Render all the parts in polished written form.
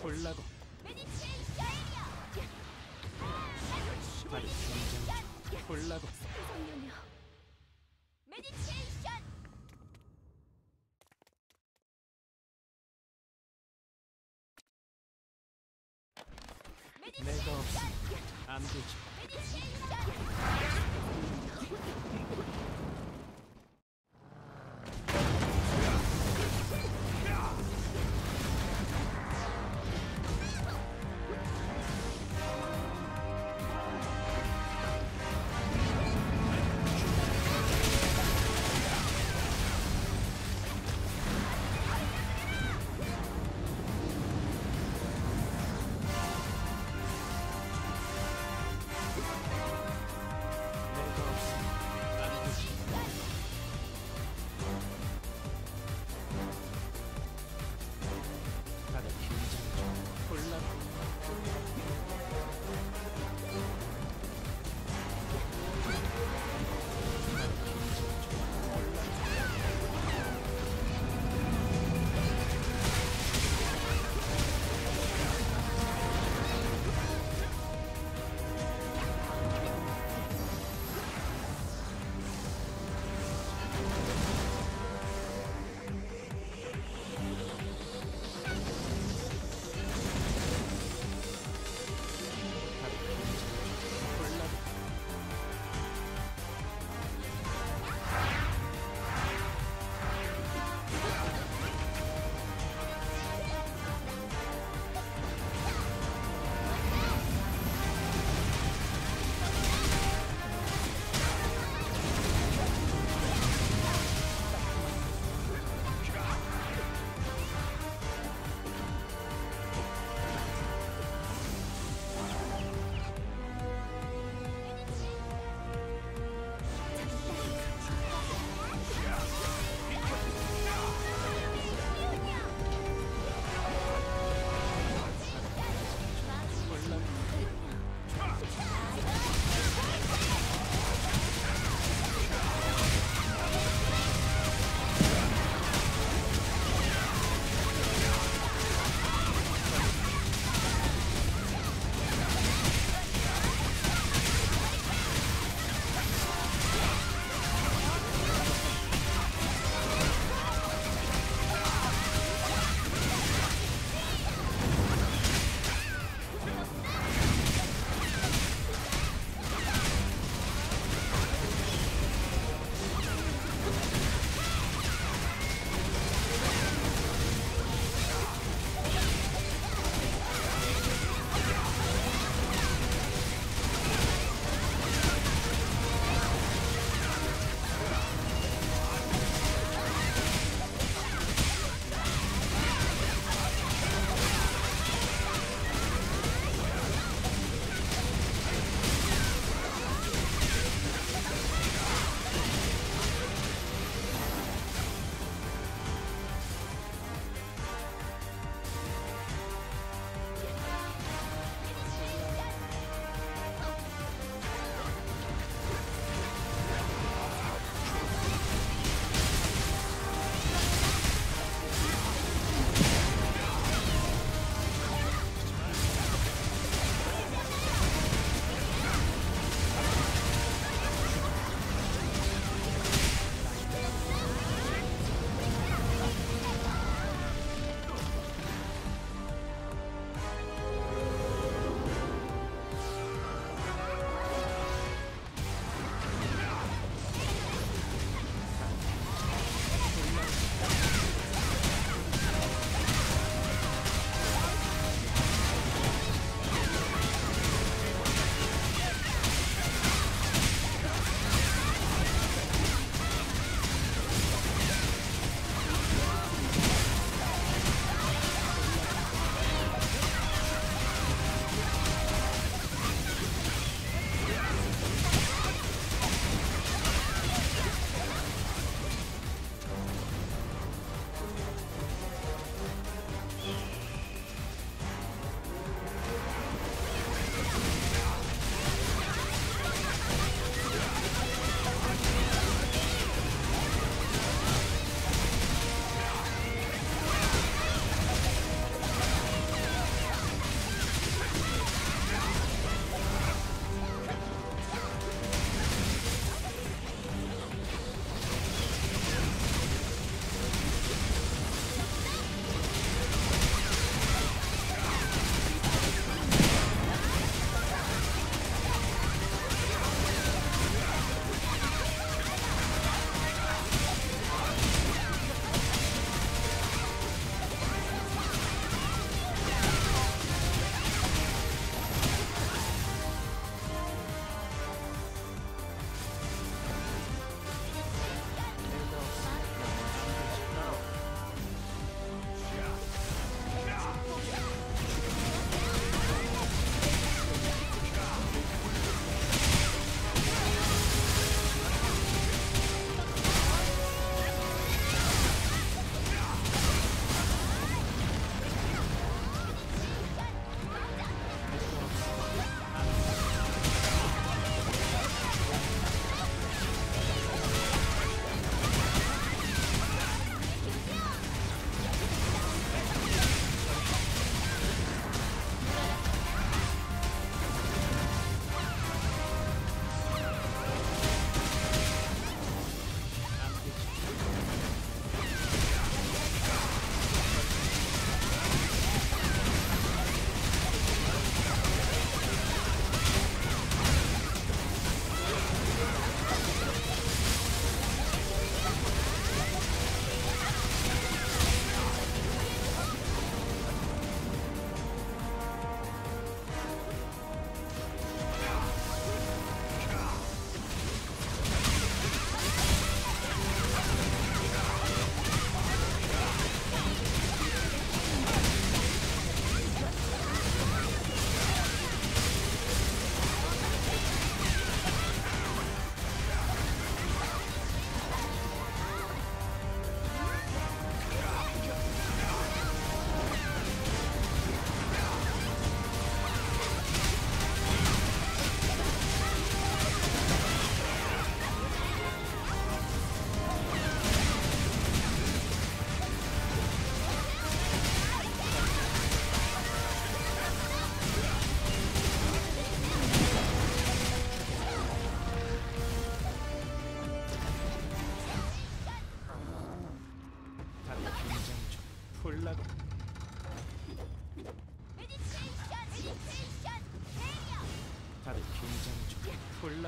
볼라고. 메디테이션. 볼라고. 메디테이션. 내가 없어. 안 되지.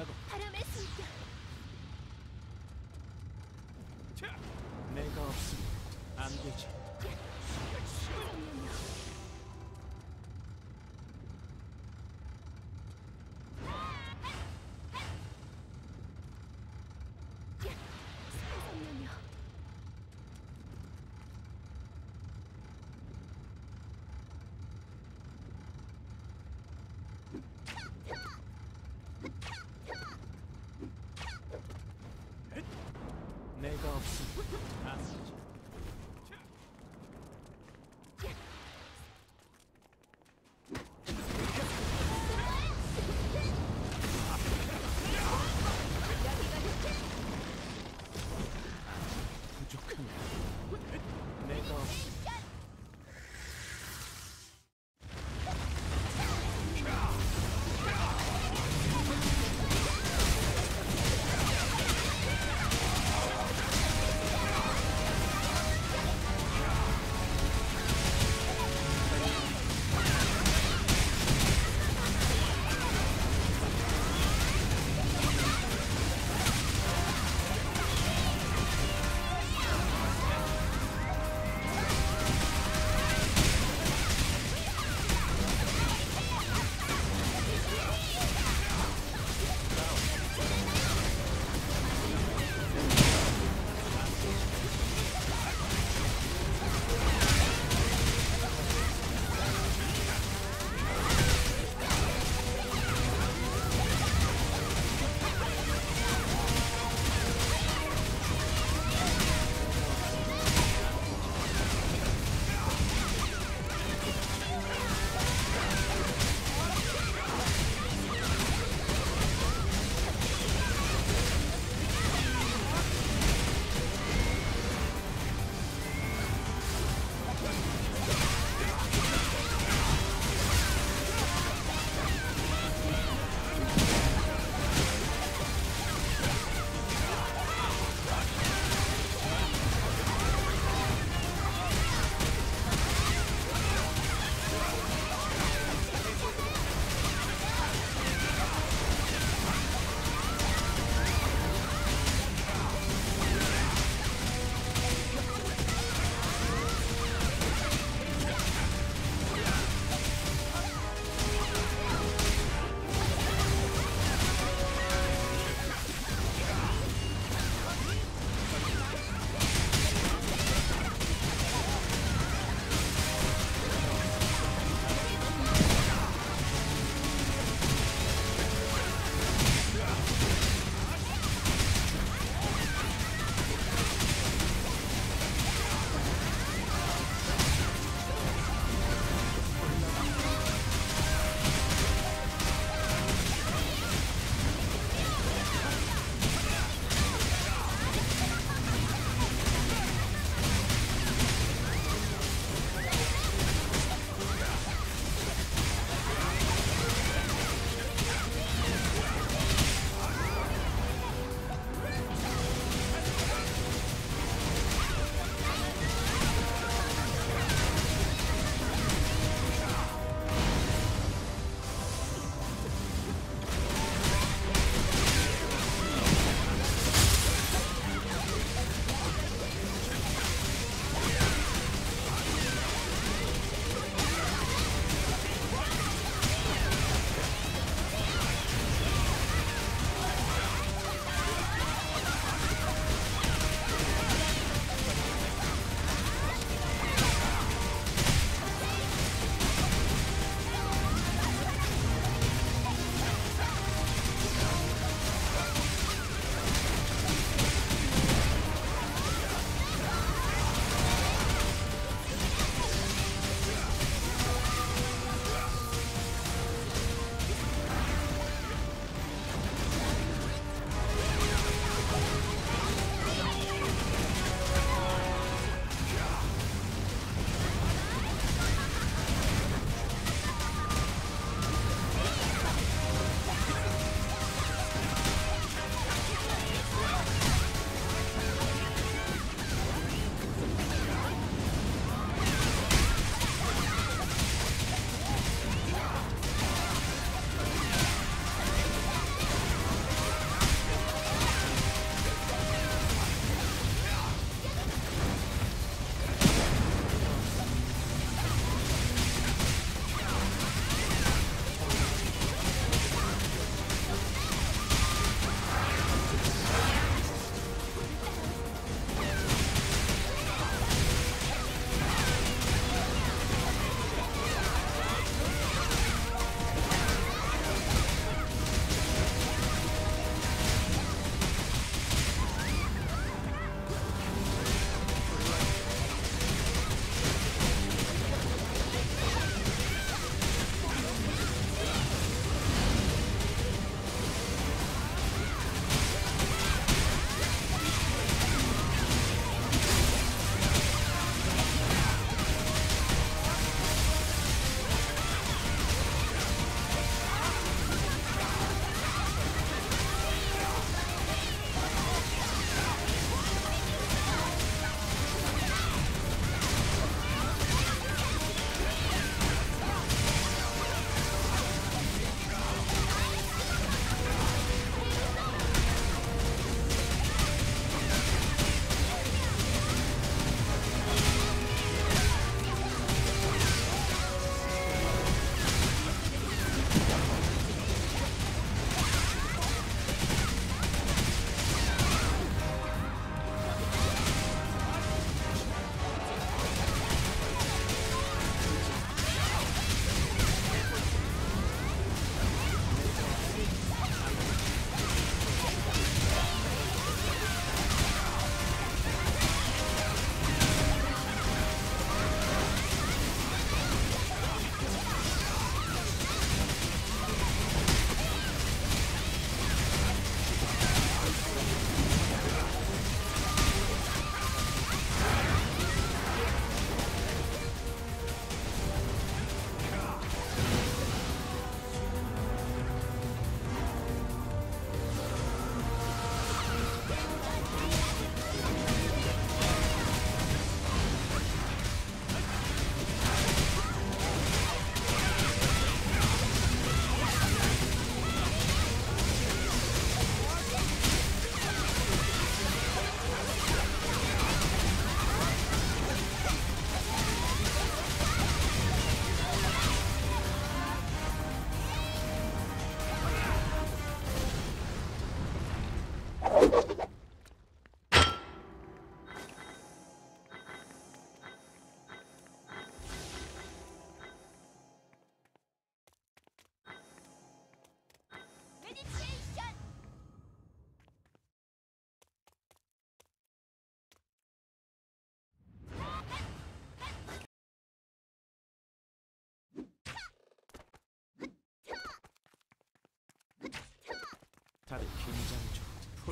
가고. 바람의 숨결. 내가 없으면 안 되지.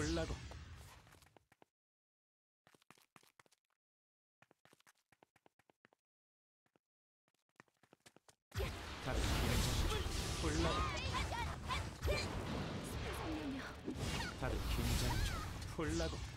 돌라고. 다들 긴장 좀 풀라고.